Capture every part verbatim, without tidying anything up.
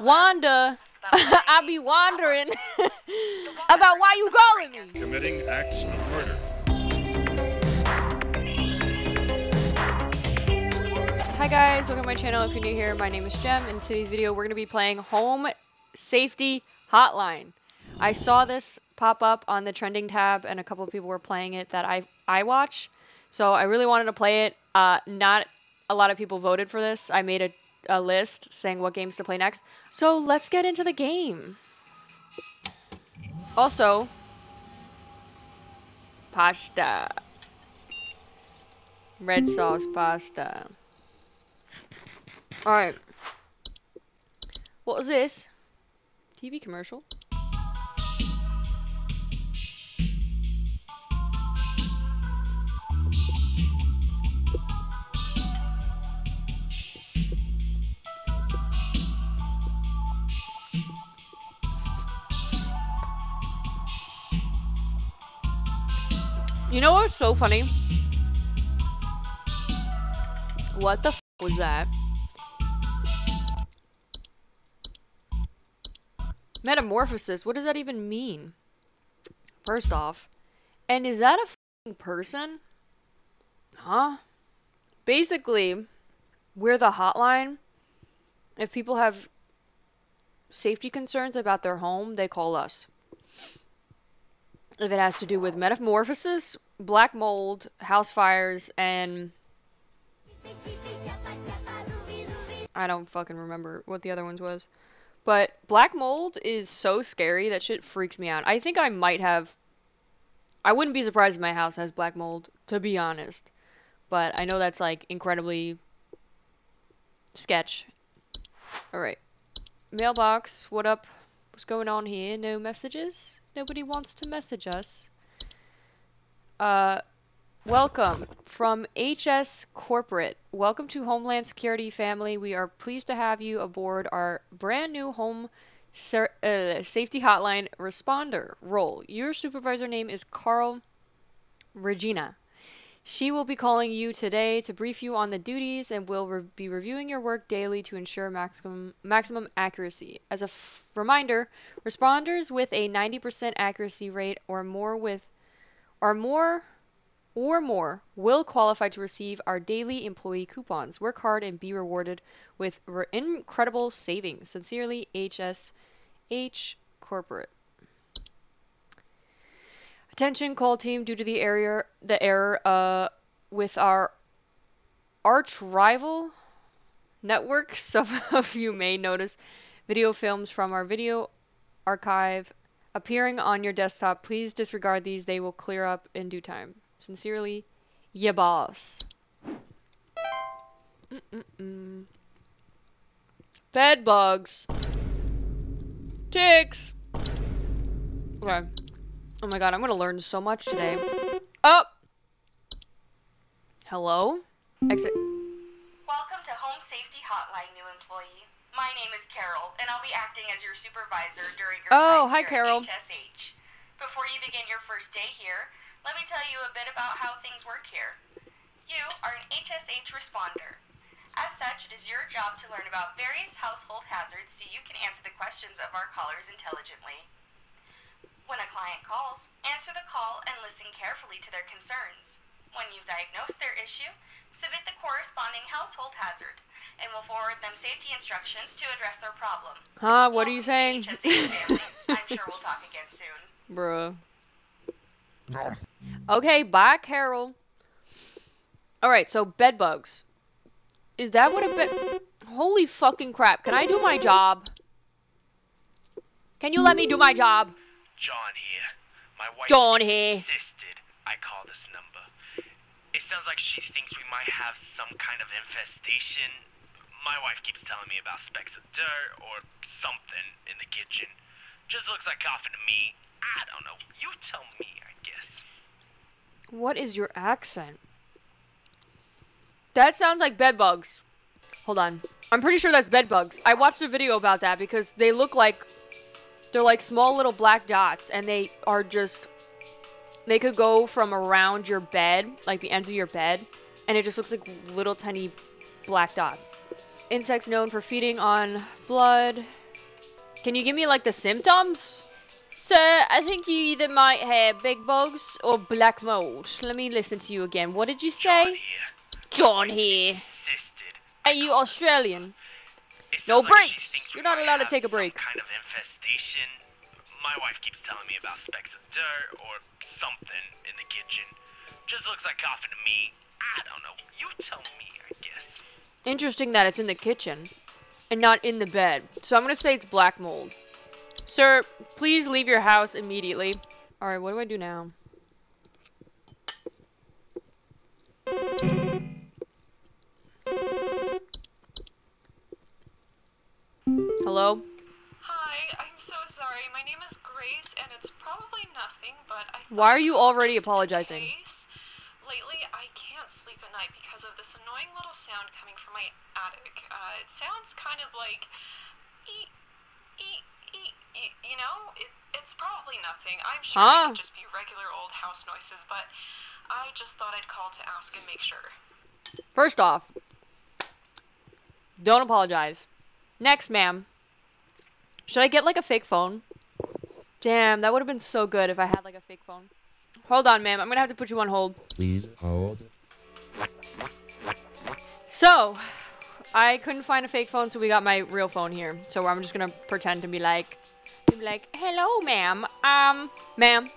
Wanda, I be wandering about why you calling me. Committing acts of murder. Hi guys, welcome to my channel. If you're new here, my name is Jem, and in today's video we're going to be playing Home Safety Hotline. I saw this pop up on the trending tab and a couple of people were playing it that I, I watch, so I really wanted to play it. Uh, not a lot of people voted for this. I made a a list saying what games to play next, so let's get into the game. Also, pasta, red sauce pasta. All right, what was this? T V commercial. You know what's so funny? What the f was that? Metamorphosis, what does that even mean? First off, and is that a f***ing person? Huh? Basically, we're the hotline. If people have safety concerns about their home, they call us. If it has to do with metamorphosis, black mold, house fires, and I don't fucking remember what the other ones was. But black mold is so scary, that shit freaks me out. I think I might have, I wouldn't be surprised if my house has black mold, to be honest. But I know that's like incredibly sketch. Alright. Mailbox, what up? What's going on here? No messages? Nobody wants to message us. Uh, welcome from H S Corporate. Welcome to Homeland Security family. We are pleased to have you aboard our brand new home ser uh, safety hotline responder role. Your supervisor name is Carol Regina. She will be calling you today to brief you on the duties and will re be reviewing your work daily to ensure maximum maximum accuracy. As a f reminder, responders with a ninety percent accuracy rate or more with or more or more will qualify to receive our daily employee coupons. Work hard and be rewarded with re incredible savings. Sincerely, H S H Corporate. Attention call team, due to the error, the error uh, with our arch-rival network, some of you may notice video films from our video archive appearing on your desktop. Please disregard these. They will clear up in due time. Sincerely, ya boss. Mm-mm-mm. Bed bugs. Ticks. Okay. Oh my god, I'm gonna learn so much today. Oh! Hello? Exit. Welcome to Home Safety Hotline, new employee. My name is Carol, and I'll be acting as your supervisor during your oh, time hi, here Carol. At H S H. Before you begin your first day here, let me tell you a bit about how things work here. You are an H S H responder. As such, it is your job to learn about various household hazards so you can answer the questions of our callers intelligently. When a client calls, answer the call and listen carefully to their concerns. When you've diagnosed their issue, submit the corresponding household hazard, and we'll forward them safety instructions to address their problem. Huh, what are you saying? I'm sure we'll talk again soon. Bruh. Okay, bye, Carol. Alright, so bed bugs. Is that what a bed... Holy fucking crap, can I do my job? Can you let me do my job? John here. My wife John here. insisted I call this number. It sounds like she thinks we might have some kind of infestation. My wife keeps telling me about specks of dirt or something in the kitchen. Just looks like coughing to me. I don't know. You tell me, I guess. What is your accent? That sounds like bed bugs. Hold on. I'm pretty sure that's bed bugs. I watched a video about that because they look like... They're like small little black dots, and they are just, they could go from around your bed, like the ends of your bed, and it just looks like little tiny black dots. Insects known for feeding on blood, Can you give me like the symptoms? Sir, I think you either might have big bugs or black mold. Let me listen to you again. What did you say? John here. John here. Are you Australian? It's no breaks. You're not allowed to take a break. Kind of infestation. My wife keeps telling me about specks of dirt or something in the kitchen. Just looks like coughing to me. I don't know. You tell me, I guess. Interesting that it's in the kitchen and not in the bed. So I'm gonna say it's black mold. Sir, please leave your house immediately. All right, what do I do now? Hello? Hi, I'm so sorry. My name is Grace, and it's probably nothing, but I... Why are you already apologizing? Lately, I can't sleep at night because of this annoying little sound coming from my attic. Uh, it sounds kind of like... Eek, eek. You know, it, it's probably nothing. I'm sure huh? it could just be regular old house noises, but I just thought I'd call to ask and make sure. First off, don't apologize. Next, ma'am. Should I get, like, a fake phone? Damn, that would have been so good if I had, like, a fake phone. Hold on, ma'am. I'm gonna have to put you on hold. Please hold. So... I couldn't find a fake phone, so we got my real phone here. So I'm just gonna pretend to be like, to be like, hello, ma'am. Um, ma'am,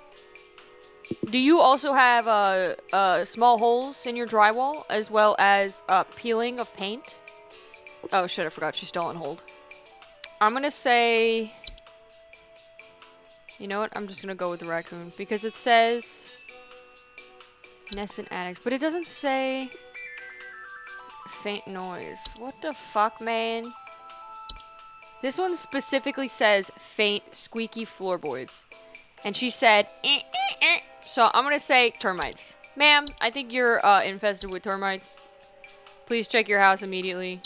do you also have uh, uh, small holes in your drywall as well as uh, peeling of paint? Oh shit, I forgot she's still on hold. I'm gonna say, you know what? I'm just gonna go with the raccoon because it says nests and attics, but it doesn't say. Faint noise. What the fuck, man? This one specifically says faint squeaky floorboards. And she said, eh, eh, eh. So I'm gonna say termites. Ma'am, I think you're uh, infested with termites. Please check your house immediately.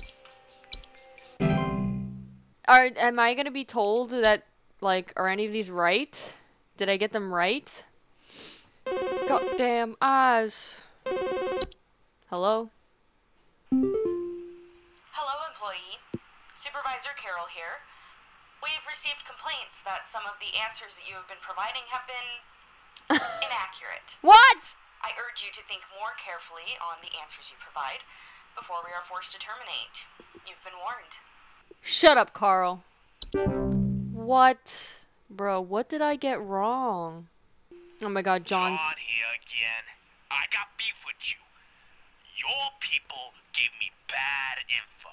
Are, am I gonna be told that, like, are any of these right? Did I get them right? Goddamn eyes. Hello? Hello, employee. Supervisor Carol here. We've received complaints that some of the answers that you have been providing have been inaccurate. What? I urge you to think more carefully on the answers you provide before we are forced to terminate. You've been warned. Shut up, Carl. What? Bro, what did I get wrong? Oh my god, John's... John here again. I got beef with you. Your people gave me bad info.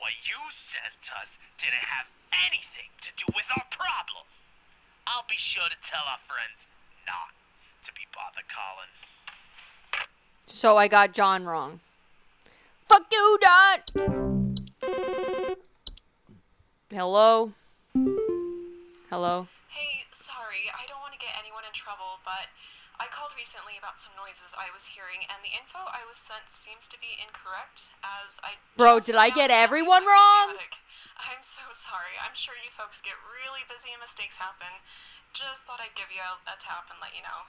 What you sent us didn't have anything to do with our problem. I'll be sure to tell our friends not to be bothered calling. So I got John wrong. Fuck you, John! Hello? Hello? Hey, sorry. I don't want to get anyone in trouble, but... I called recently about some noises I was hearing, and the info I was sent seems to be incorrect, as I... Bro, did I get everyone wrong? I'm so sorry. I'm sure you folks get really busy and mistakes happen. Just thought I'd give you a, a tap and let you know.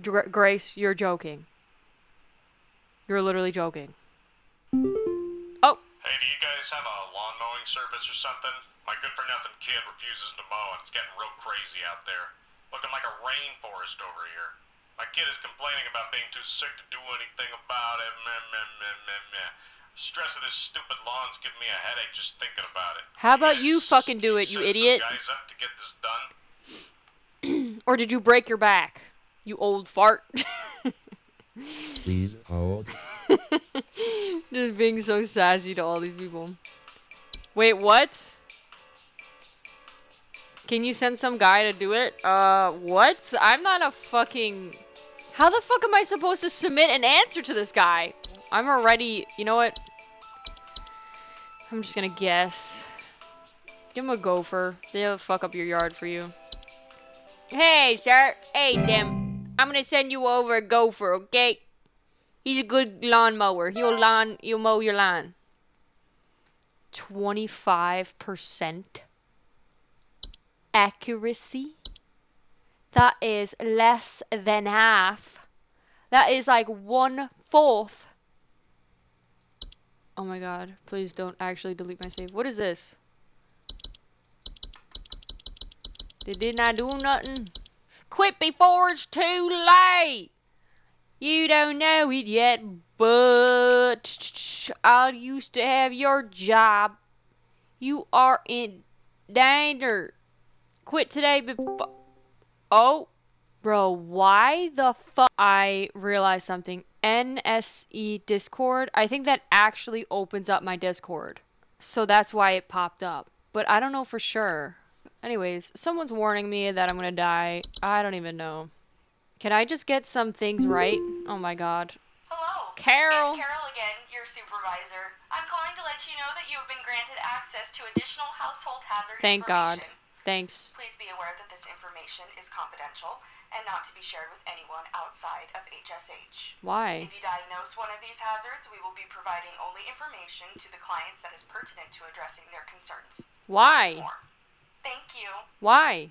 Gr- Grace, you're joking. You're literally joking. Oh. Hey, do you guys have a lawn mowing service or something? My good-for-nothing kid refuses to mow, and it's getting real crazy out there. Looking like a rainforest over here. My kid is complaining about being too sick to do anything about it. Meh, meh, meh, meh, meh. Stress of this stupid lawn's giving me a headache just thinking about it. How about you fucking do it, you idiot? Guys up to get this done. Or did you break your back, you old fart? Please hold. Just being so sassy to all these people. Wait, what? Can you send some guy to do it? Uh, what? I'm not a fucking... How the fuck am I supposed to submit an answer to this guy? I'm already... You know what? I'm just gonna guess. Give him a gopher. They'll fuck up your yard for you. Hey, sir. Hey, Tim. I'm gonna send you over a gopher, okay? He's a good lawnmower. He'll lawn... He'll mow your lawn. twenty-five percent? Accuracy. That is less than half. That is like one fourth. Oh my god, please don't actually delete my save. What is this? They did not do nothing. Quit before it's too late. You don't know it yet, but I used to have your job. You are in danger. Quit today before... Oh, bro, why the fuck? I realized something. N S E Discord. I think that actually opens up my Discord. So that's why it popped up. But I don't know for sure. Anyways, someone's warning me that I'm gonna die. I don't even know. Can I just get some things right? Oh my god. Hello. Carol. It's Carol again, your supervisor. I'm calling to let you know that you have been granted access to additional household hazard Thank information. God. Thanks. Please be aware that this information is confidential and not to be shared with anyone outside of H S H. Why? If you diagnose one of these hazards, we will be providing only information to the clients that is pertinent to addressing their concerns. Why? More. Thank you. Why?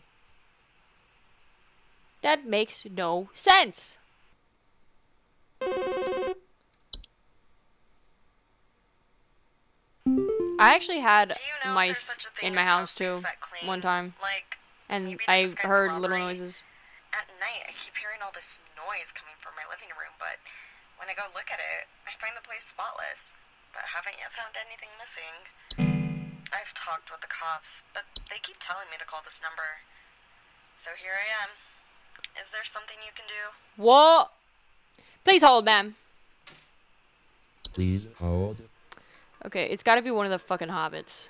That makes no sense. I actually had you know mice in my house too one time, like, and I heard little noises. At night, I keep hearing all this noise coming from my living room, but when I go look at it, I find the place spotless, but haven't yet found anything missing. I've talked with the cops, but they keep telling me to call this number, so here I am. Is there something you can do? What? Please hold, ma'am. Please hold. Okay, it's gotta be one of the fucking hobbits.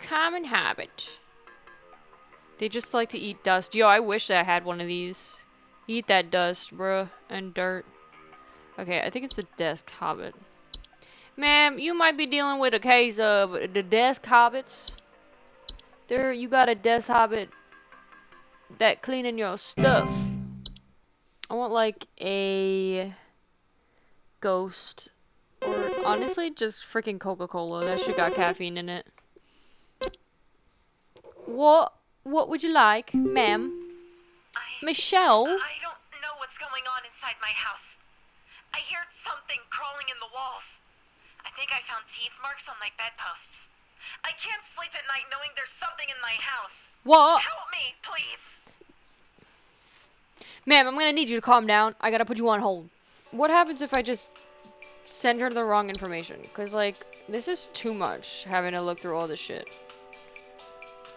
Common hobbit. They just like to eat dust. Yo, I wish that I had one of these. Eat that dust, bruh, and dirt. Okay, I think it's the desk hobbit. Ma'am, you might be dealing with a case of the desk hobbits. There, you got a desk hobbit that cleaning your stuff. I want like a ghost or honestly just freaking Coca-Cola. That shit got caffeine in it. What what would you like, ma'am? Michelle? I don't know what's going on inside my house. I heard something crawling in the walls. I think I found teeth marks on my bedposts. I can't sleep at night knowing there's something in my house. What? Help me, please. Ma'am, I'm gonna need you to calm down. I gotta put you on hold. What happens if I just send her the wrong information? Because, like, this is too much, having to look through all this shit.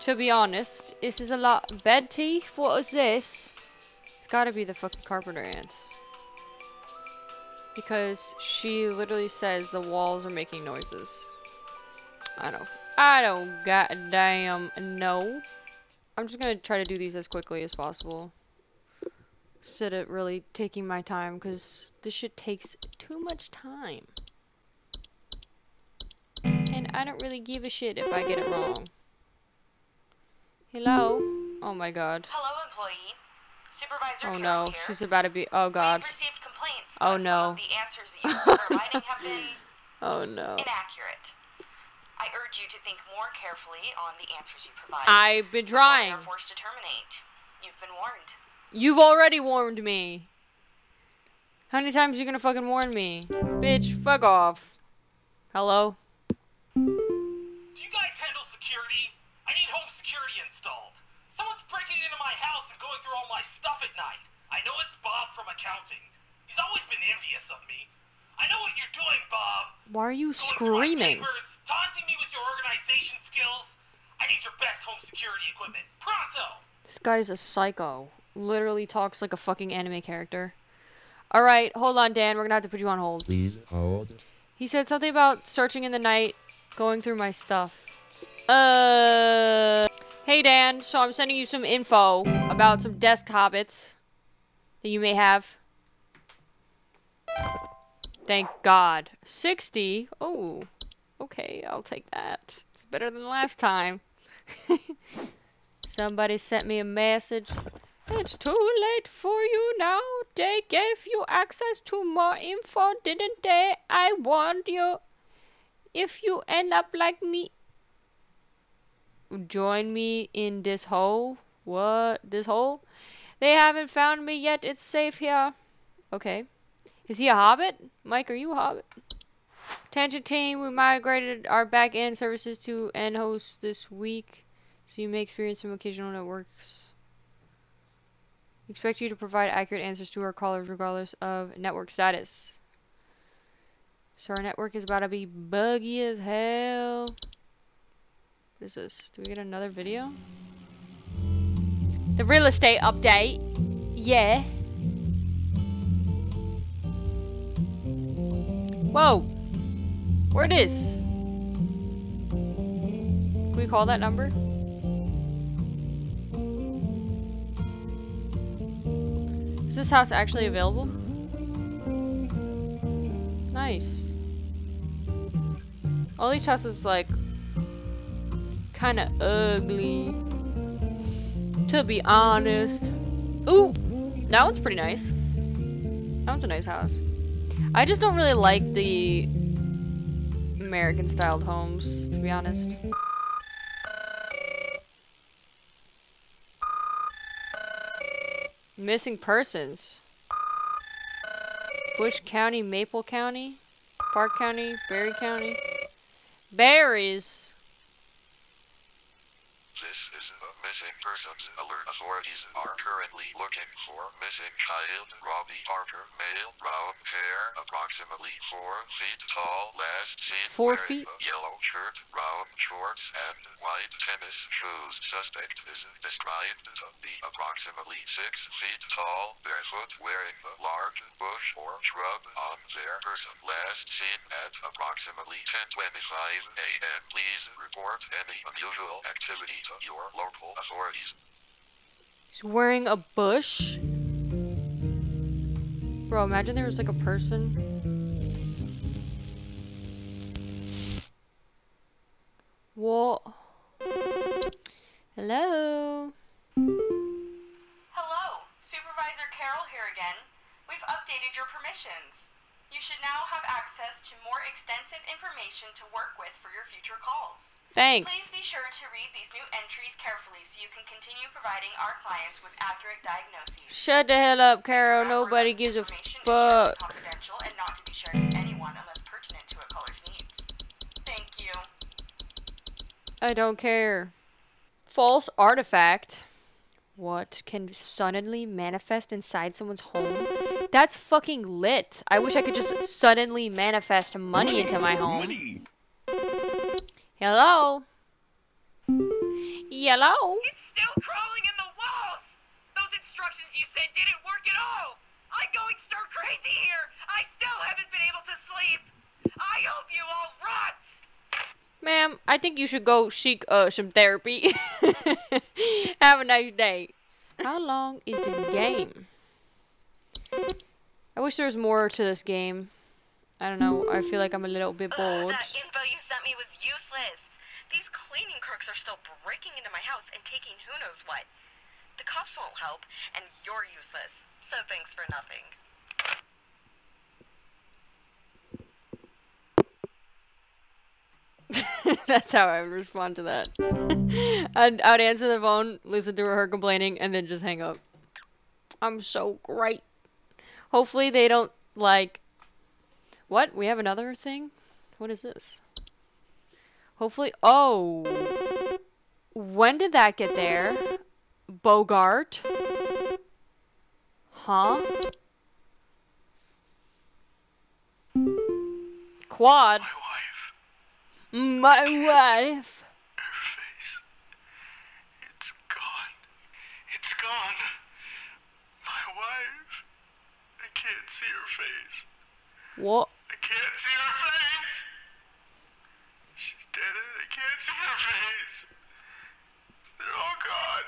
To be honest, this is a lot. Bed teeth? What is this? It's gotta be the fucking carpenter ants. Because she literally says the walls are making noises. I don't... I don't goddamn know. I'm just gonna try to do these as quickly as possible instead of really taking my time, because this shit takes too much time and I don't really give a shit if I get it wrong. Hello? Oh my god. Hello, employee. Supervisor Carol. Oh no, she's about to be... oh god. We've received complaints. Oh no. The answers that you are providing have been... oh no. Inaccurate. I urge you to think more carefully on the answers you provide. I've been trying. You are forced to terminate. You've been warned. You've already warned me. How many times are you gonna fucking warn me? Bitch, fuck off. Hello? Do you guys handle security? I need home security installed. Someone's breaking into my house and going through all my stuff at night. I know it's Bob from accounting. He's always been envious of me. I know what you're doing, Bob. Why are you screaming? Taunting me with your organization skills. I need your best home security equipment. Pronto! This guy's a psycho. Literally talks like a fucking anime character. Alright, hold on, Dan. We're gonna have to put you on hold. Please hold. He said something about searching in the night, going through my stuff. Uh. Hey, Dan. So I'm sending you some info about some desk hobbits that you may have. Thank God. sixty? Oh. Okay, I'll take that. It's better than last time. Somebody sent me a message. It's too late for you now. They gave you access to more info, didn't they? I warned you. If you end up like me, join me in this hole. What? This hole? They haven't found me yet. It's safe here. Okay. Is he a hobbit? Mike, are you a hobbit? Tangent team, we migrated our back-end services to N host this week. so you may experience some occasional networks. We expect you to provide accurate answers to our callers regardless of network status. So our network is about to be buggy as hell. What is this? Do we get another video? The real estate update. Yeah. Whoa. Where it is? Can we call that number? Is this house actually available? Nice. All these houses like kinda ugly, to be honest. Ooh, that one's pretty nice. That one's a nice house. I just don't really like the American-styled homes, to be honest. Missing persons. Bush County, Maple County, Park County, Berry County. Berries! This is a missing persons alert. Authorities are currently looking for missing child Robbie Parker, male, brown hair, approximately four feet tall, last seen four feet? Yellow shirt, brown shorts, and white tennis shoes. Suspect is described to be approximately six feet tall, barefoot, wearing a large bush or shrub on their person. Last seen at approximately ten twenty-five a m Please report any unusual activity to your local authorities. He's wearing a bush? Bro, imagine there was like a person. What? Hello? Hello, Supervisor Carol here again. We've updated your permissions. You should now have access to more extensive information to work with for your future calls. Thanks. Please be sure to read these new entries carefully so you can continue providing our clients with accurate diagnoses. Shut the hell up, Carol. Nobody gives a fuck. Confidential and not to be shared to anyone unless pertinent to a caller's needs. Thank you. I don't care. False artifact. What can suddenly manifest inside someone's home? That's fucking lit. I wish I could just suddenly manifest money into my home. Hello? Hello? It's still crawling in the walls! Those instructions you said didn't work at all! I'm going stir crazy here! I still haven't been able to sleep! I hope you all rot! Ma'am, I think you should go seek uh, some therapy. Have a nice day. How long is this game? I wish there was more to this game. I don't know, I feel like I'm a little bit bored. That info you sent me was useless. These cleaning crooks are still breaking into my house and taking who knows what. The cops won't help, and you're useless. So thanks for nothing. That's how I would respond to that. I'd, I'd answer the phone, listen to her complaining, and then just hang up. I'm so great. Hopefully they don't, like... What? We have another thing? What is this? Hopefully- Oh! When did that get there? Bogart? Huh? Quad? My wife! My wife! Her face. It's gone. It's gone. My wife. I can't see her face. What? I can't see her face! She's dead and I can't see her face! They're all gone,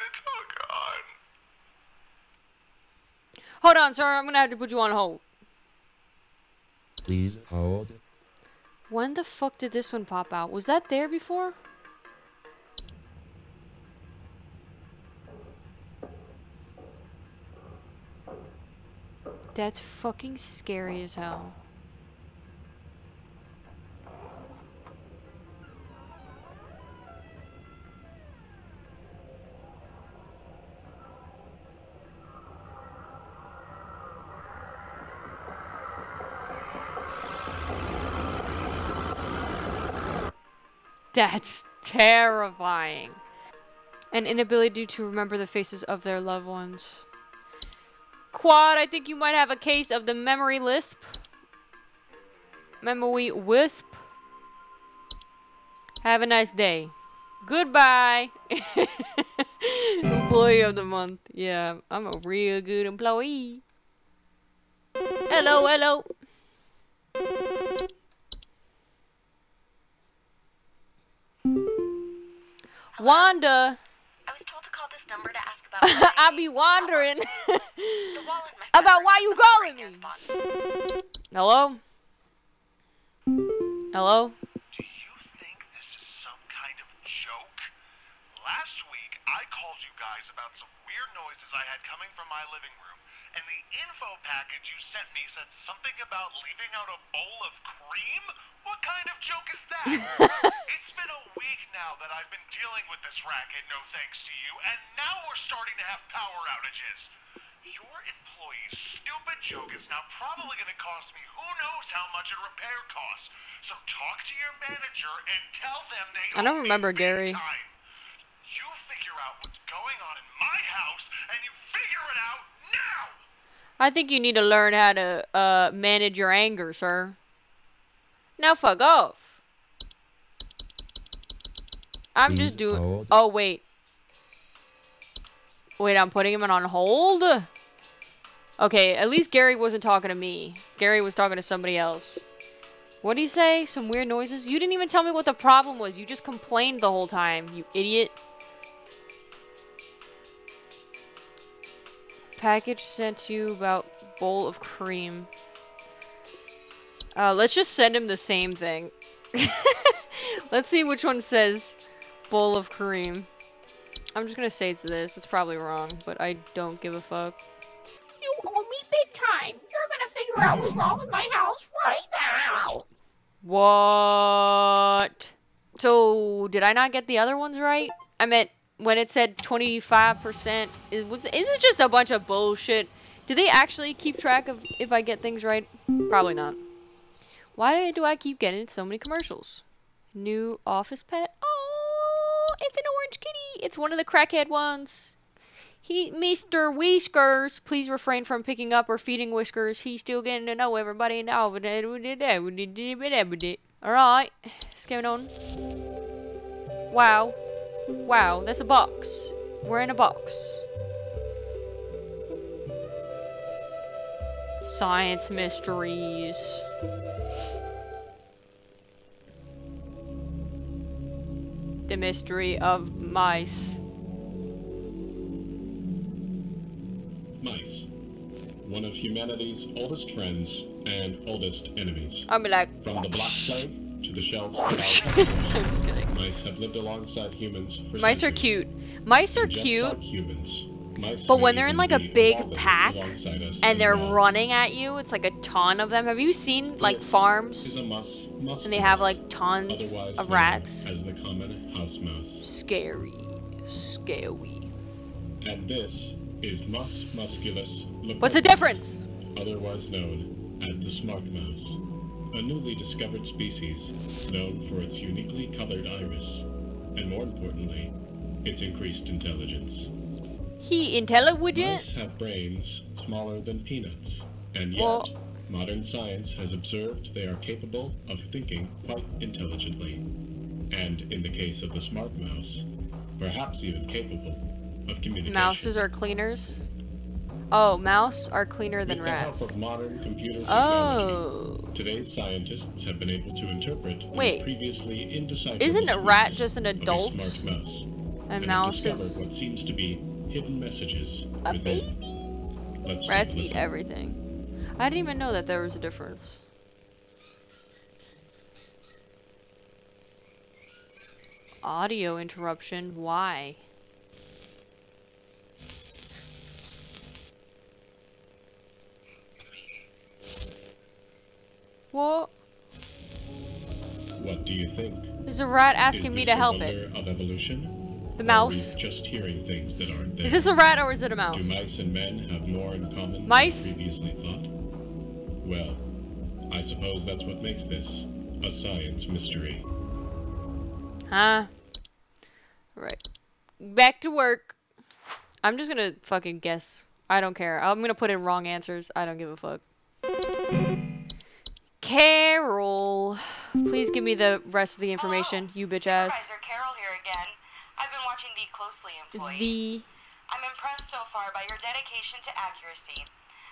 it's all gone. Hold on, sir, I'm gonna have to put you on hold. Please hold. When the fuck did this one pop out? Was that there before? That's fucking scary as hell. That's terrifying. and inability to remember the faces of their loved ones. Quad, I think you might have a case of the memory lisp. Memory wisp. Have a nice day. Goodbye. Employee of the month. Yeah, I'm a real good employee. Hello, hello. Hello. Wanda. I was told to call this number to ask about. I'll be wandering about why you calling me. Hello? Hello? Do you think this is some kind of joke? Last week, I called you guys about some weird noises I had coming from my living room. And the info package you sent me said something about leaving out a bowl of cream? What kind of joke is that? It's been a week now that I've been dealing with this racket, no thanks to you, and now we're starting to have power outages. Your employee's stupid joke is now probably going to cost me who knows how much in repair costs. So talk to your manager and tell them they I don't remember Gary. Time. You figure out what's going on in my house, and you figure it out now! I think you need to learn how to uh, manage your anger, sir. Now fuck off. I'm He's just doing... Old. Oh, wait. Wait, I'm putting him on hold? Okay, at least Gary wasn't talking to me. Gary was talking to somebody else. What did he say? Some weird noises? You didn't even tell me what the problem was. You just complained the whole time, you idiot. Package sent to you about bowl of cream. Uh, let's just send him the same thing. Let's see which one says bowl of cream. I'm just gonna say it's this. It's probably wrong, but I don't give a fuck. You owe me big time. You're gonna figure out what's wrong with my house right now. What? So did I not get the other ones right? I meant. When it said twenty-five percent, it was, is this just a bunch of bullshit? Do they actually keep track of if I get things right? Probably not. Why do I keep getting so many commercials? New office pet? Oh, it's an orange kitty. It's one of the crackhead ones. He, Mister Whiskers, please refrain from picking up or feeding Whiskers. He's still getting to know everybody in the office. All right, let's get on. Wow. Wow, there's a box. We're in a box. Science mysteries. The mystery of mice. Mice. One of humanity's oldest friends and oldest enemies. I'll be like... From the Black Plague. To the shelves. I'm just kidding. Mice have lived alongside humans for mice centuries. Are cute. Mice are just cute. Humans. Mice but when they're in like a big pack and they're wild. Running at you, it's like a ton of them. Have you seen like this farms mus musculus, and they have like tons of rats? As the common house mouse. Scary, scary. And this is Mus Musculus. What's the difference? Otherwise known as the smart mouse. A newly discovered species, known for its uniquely colored iris, and more importantly, its increased intelligence. He intelligent? Mice have brains smaller than peanuts, and yet, well, modern science has observed they are capable of thinking quite intelligently, and in the case of the smart mouse, perhaps even capable of communication. Mouses are cleaners? Oh, mouse are cleaner than rats. With the help of modern computer technology, oh. Today's scientists have been able to interpret Wait. previously indecipherable. Isn't a rat just an adult? A smart mouse. A and mouse is what seems to be hidden messages. A baby. Let's Rats eat everything. I didn't even know that there was a difference. Audio interruption. Why? What? What do you think? Is a rat asking me to help it? Of evolution? The mouse? Just hearing things that aren't there. Is this a rat or is it a mouse? Do mice and men have more in common mice? Than previously thought? Well, I suppose that's what makes this a science mystery. Huh? Right. back to work. I'm just gonna fucking guess. I don't care. I'm gonna put in wrong answers. I don't give a fuck. Carol. Please give me the rest of the information, hello, you bitch ass. Supervisor Carol here again. I've been watching the closely, employee. The... I'm impressed so far by your dedication to accuracy.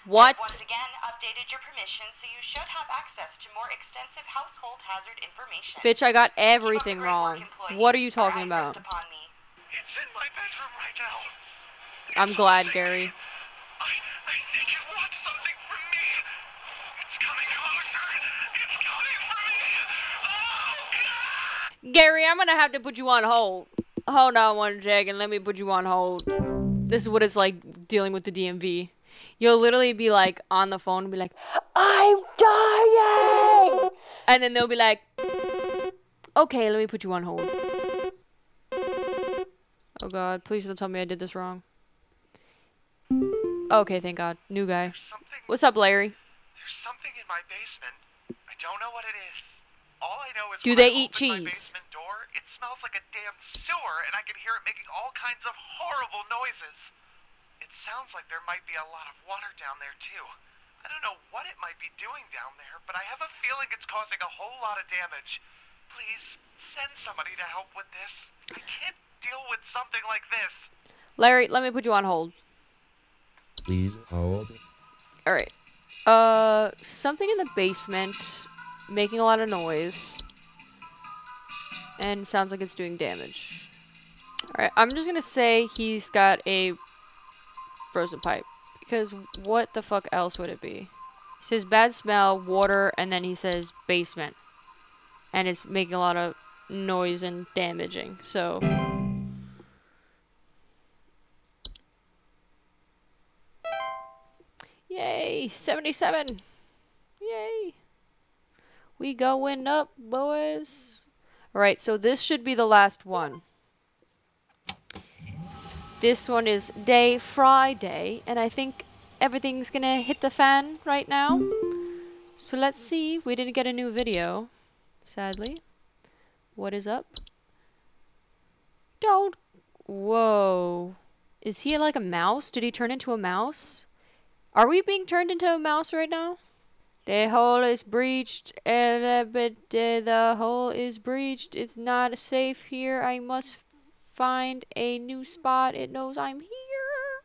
What? Once again, updated your permission, so you should have access to more extensive household hazard information. Bitch, I got everything wrong. What are you talking about? It's in my bedroom right now. I'm glad, Gary. I, I think it wants something from me. It's coming closer. It's coming for me. Oh, God. Gary, I'm gonna have to put you on hold. Hold on one second. Let me put you on hold. This is what it's like dealing with the D M V. You'll literally be like on the phone and be like, I'm dying! And then they'll be like, okay, let me put you on hold. Oh God, please don't tell me I did this wrong. Okay, thank God. New guy. What's up, Larry? There's something in my basement. I don't know what it is. All I know is, do they eat cheese? My basement door, it smells like a damn sewer, and I can hear it making all kinds of horrible noises. It sounds like there might be a lot of water down there, too. I don't know what it might be doing down there, but I have a feeling it's causing a whole lot of damage. Please, send somebody to help with this. I can't deal with something like this. Larry, let me put you on hold. Please hold. Alright. Uh, something in the basement, making a lot of noise. And sounds like it's doing damage. Alright, I'm just gonna say he's got a... frozen pipe, because what the fuck else would it be? He says bad smell, water, and then he says basement, and it's making a lot of noise and damaging, so yay, seventy-seven, yay, we going up, boys. Alright, so this should be the last one. This one is day Friday, and I think everything's gonna hit the fan right now. So let's see. We didn't get a new video, sadly. What is up? Don't. Whoa. Is he like a mouse? Did he turn into a mouse? Are we being turned into a mouse right now? The hole is breached. The hole is breached. It's not safe here. I must... find a new spot. It knows I'm here.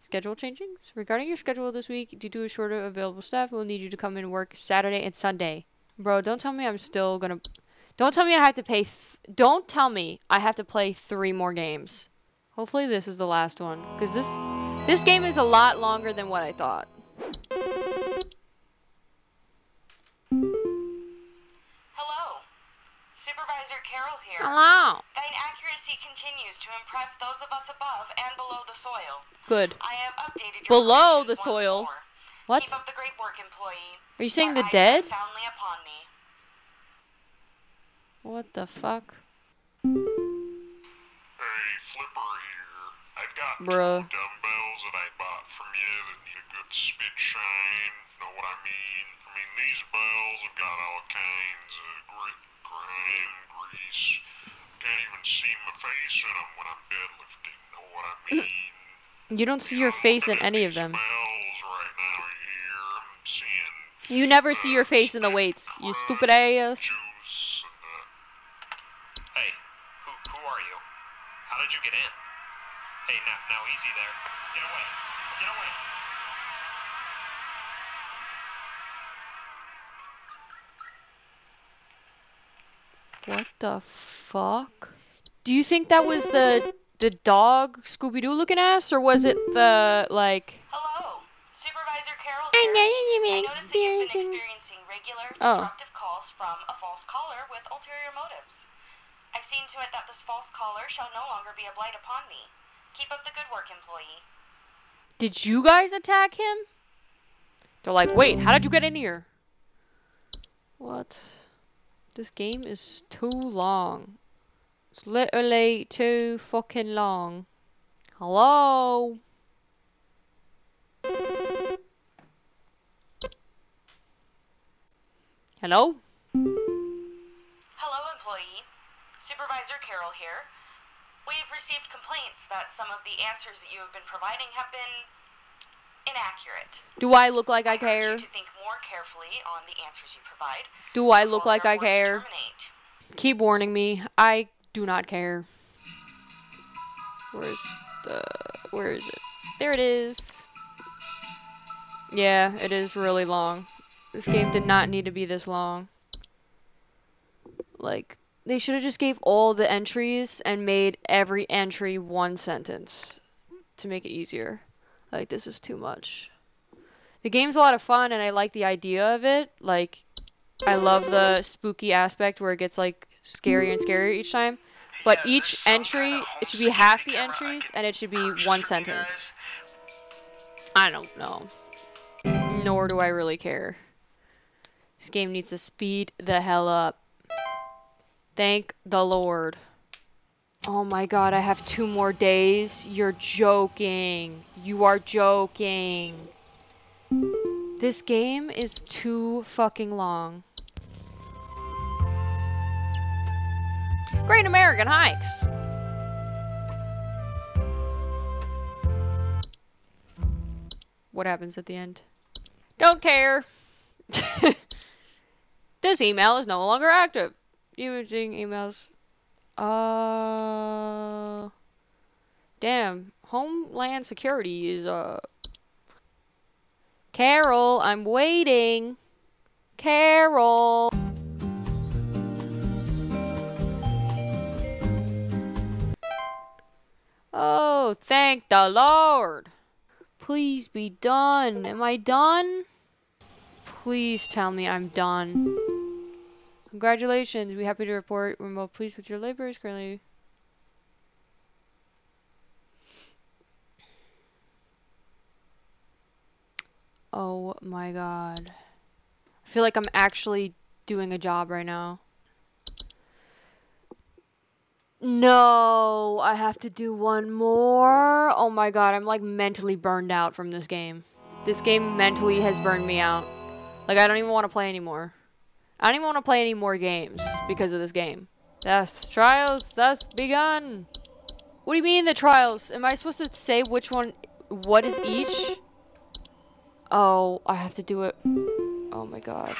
Schedule changings. Regarding your schedule this week, due to a shorter available staff, we'll need you to come and work Saturday and Sunday. Bro, don't tell me I'm still gonna... Don't tell me I have to pay... Th don't tell me I have to play three more games. Hopefully this is the last one. Because this, this game is a lot longer than what I thought. Hello. Supervisor Carol here. Hello. Continues to impress those of us above and below the soil. Good. I have updated your below the soil. More. What? Keep up the great work, employee. Are you saying our the dead? Soundly upon me. What the fuck? Hey, Flipper here. I've got Bruh. two dumbbells that I bought from you that need a good spit shine. Know what I mean? I mean, these bells have got all kinds of grit, grime, grease. Can't even see my face in them when I'm deadlifting, know what I mean? You don't see your face in any of them. Right now here. I'm seeing, you never uh, see your face in the weights, you stupid ass. Juice and, uh... Hey, who, who are you? How did you get in? Hey, now, now easy there. Get away. Get away. What the fuck? Do you think that was the the dog Scooby-Doo looking ass, or was it the like? Hello, Supervisor Carol. I noticed that you've been experiencing regular disruptive calls from a false caller with ulterior motives. I've seen to it that this false caller shall no longer be a blight upon me. Keep up the good work, employee. Did you guys attack him? They're like, wait, how did you get in here? What? This game is too long. It's literally too fucking long. Hello? Hello? Hello, employee. Supervisor Carol here. We've received complaints that some of the answers that you have been providing have been inaccurate. Do I look like I care? I urge you to think more carefully on the answers you provide. Do I look like I care? Keep warning me. I do not care. Where's the... Where is it? There it is. Yeah, it is really long. This game did not need to be this long. Like, they should have just gave all the entries and made every entry one sentence to make it easier. Like, this is too much. The game's a lot of fun, and I like the idea of it. Like, I love the spooky aspect where it gets, like, scarier and scarier each time. But yeah, each entry, kind of it should be half the entries, and it should be one sentence. I don't know. Nor do I really care. This game needs to speed the hell up. Thank the Lord. Oh my god, I have two more days? You're joking. You are joking. This game is too fucking long. Great American Hikes! What happens at the end? Don't care! This email is no longer active. Imaging emails. Uh... Damn. Homeland Security is, uh... Carol, I'm waiting! Carol! Oh, thank the Lord! Please be done. Am I done? Please tell me I'm done. Congratulations. We're happy to report we're well pleased with your labor is currently. Oh my god. I feel like I'm actually doing a job right now. No, I have to do one more. Oh my god, I'm like mentally burned out from this game. This game mentally has burned me out. Like, I don't even want to play anymore. I don't even want to play any more games because of this game. That's trials, that's begun. What do you mean the trials? Am I supposed to say which one, what is each? Oh, I have to do it. Oh my god.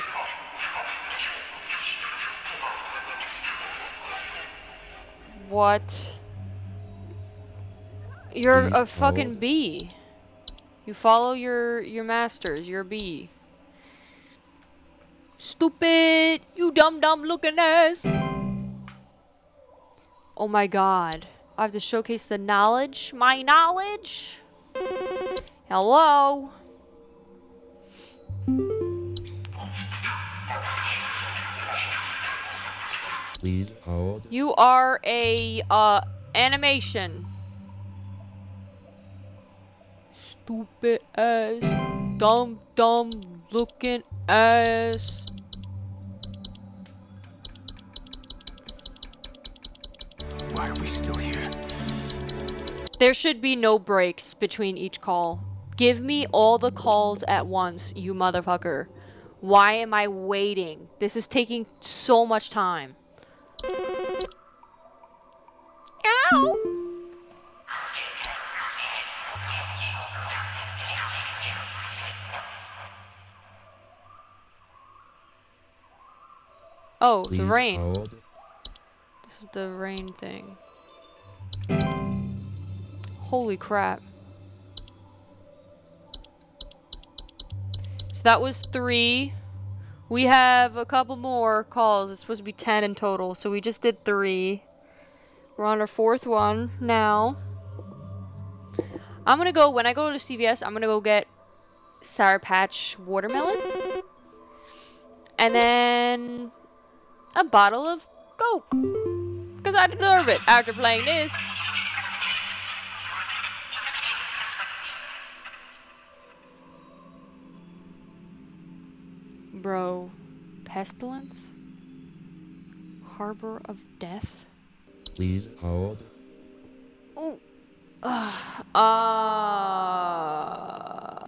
What? You're a fucking bee. You follow your your masters. You're a bee. Stupid! You dumb dumb looking ass! Oh my god. I have to showcase the knowledge? My knowledge? Hello? Please hold. You are a, uh, animation. Stupid ass. Dumb dumb looking ass. Why are we still here? There should be no breaks between each call. Give me all the calls at once, you motherfucker. Why am I waiting? This is taking so much time. Ow! Oh, please the rain. Hold. This is the rain thing. Holy crap. So that was three. We have a couple more calls. It's supposed to be ten in total, so we just did three. We're on our fourth one now. I'm gonna go, when I go to C V S, I'm gonna go get Sour Patch Watermelon. And then a bottle of Coke. Because I deserve it after playing this. Bro, pestilence? Harbor of death? Please hold. Ooh. Uh,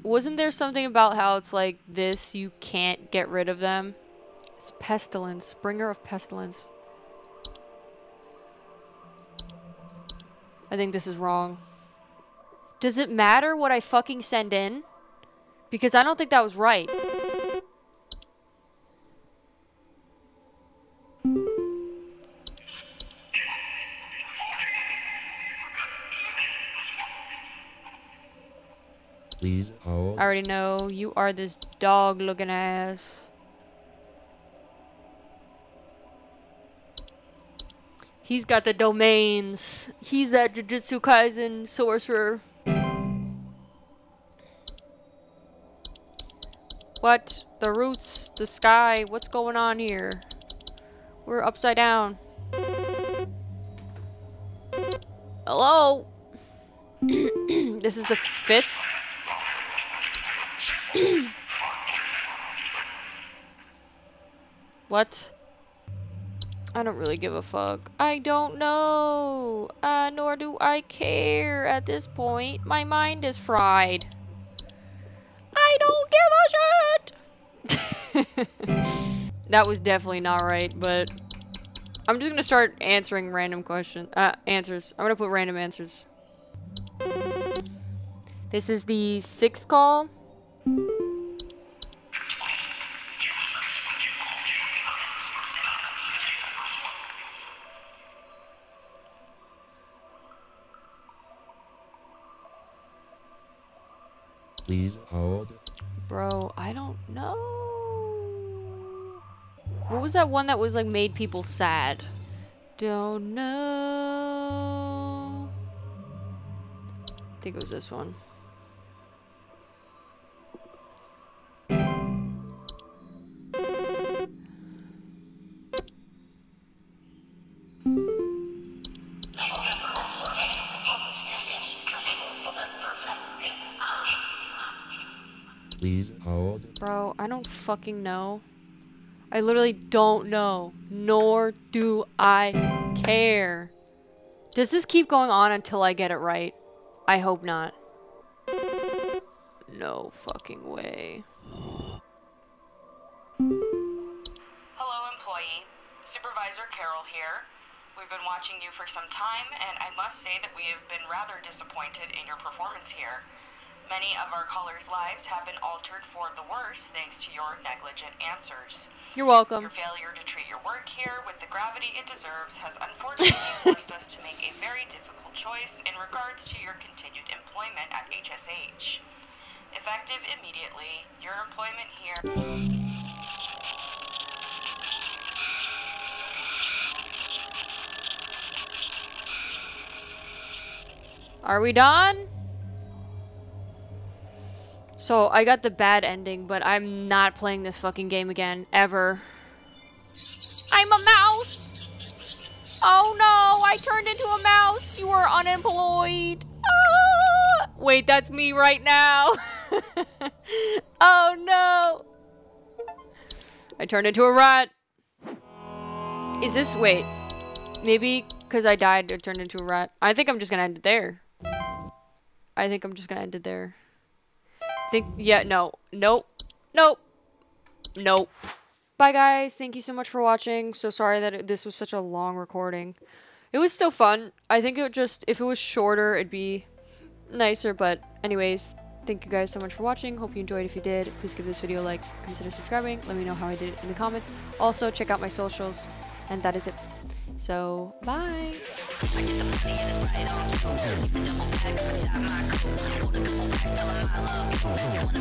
wasn't there something about how it's like this, you can't get rid of them? It's pestilence, bringer of pestilence. I think this is wrong. Does it matter what I fucking send in? Because I don't think that was right. Please hold. I already know. You are this dog looking ass. He's got the domains. He's that Jujutsu Kaisen sorcerer. What? The roots? The sky? What's going on here? We're upside down. Hello? This is the fifth? What? I don't really give a fuck. I don't know. Uh, nor do I care at this point. My mind is fried. I don't give a shit! That was definitely not right, but... I'm just gonna start answering random questions. Uh, answers. I'm gonna put random answers. This is the sixth call. Please hold. Bro, I don't know. What was that one that was like made people sad? Don't know. I think it was this one. Please hold. Bro, I don't fucking know. I literally don't know. Nor do I care. Does this keep going on until I get it right? I hope not. No fucking way. Hello, employee. Supervisor Carol here. We've been watching you for some time, and I must say that we have been rather disappointed in your performance here. Many of our callers' lives have been altered for the worse thanks to your negligent answers. You're welcome. Your failure to treat your work here with the gravity it deserves has unfortunately forced us to make a very difficult choice in regards to your continued employment at H S H. Effective immediately, your employment here... Are we done? So, I got the bad ending, but I'm not playing this fucking game again, ever. I'm a mouse! Oh no, I turned into a mouse! You are unemployed! Ah! Wait, that's me right now! Oh no! I turned into a rat! Is this- wait. Maybe because I died, I turned into a rat. I think I'm just gonna end it there. I think I'm just gonna end it there. Think, yeah, no, nope, nope, nope. Bye guys, thank you so much for watching. So sorry that it, this was such a long recording. It was still fun. I think it just, if it was shorter, it'd be nicer. But anyways, thank you guys so much for watching. Hope you enjoyed. If you did, please give this video a like, consider subscribing. Let me know how I did it in the comments. Also, check out my socials, and that is it. So, bye. I get the money and it's right on. Keep the double back, but I'm not cool. I wanna double back, tell her I love you. You wanna be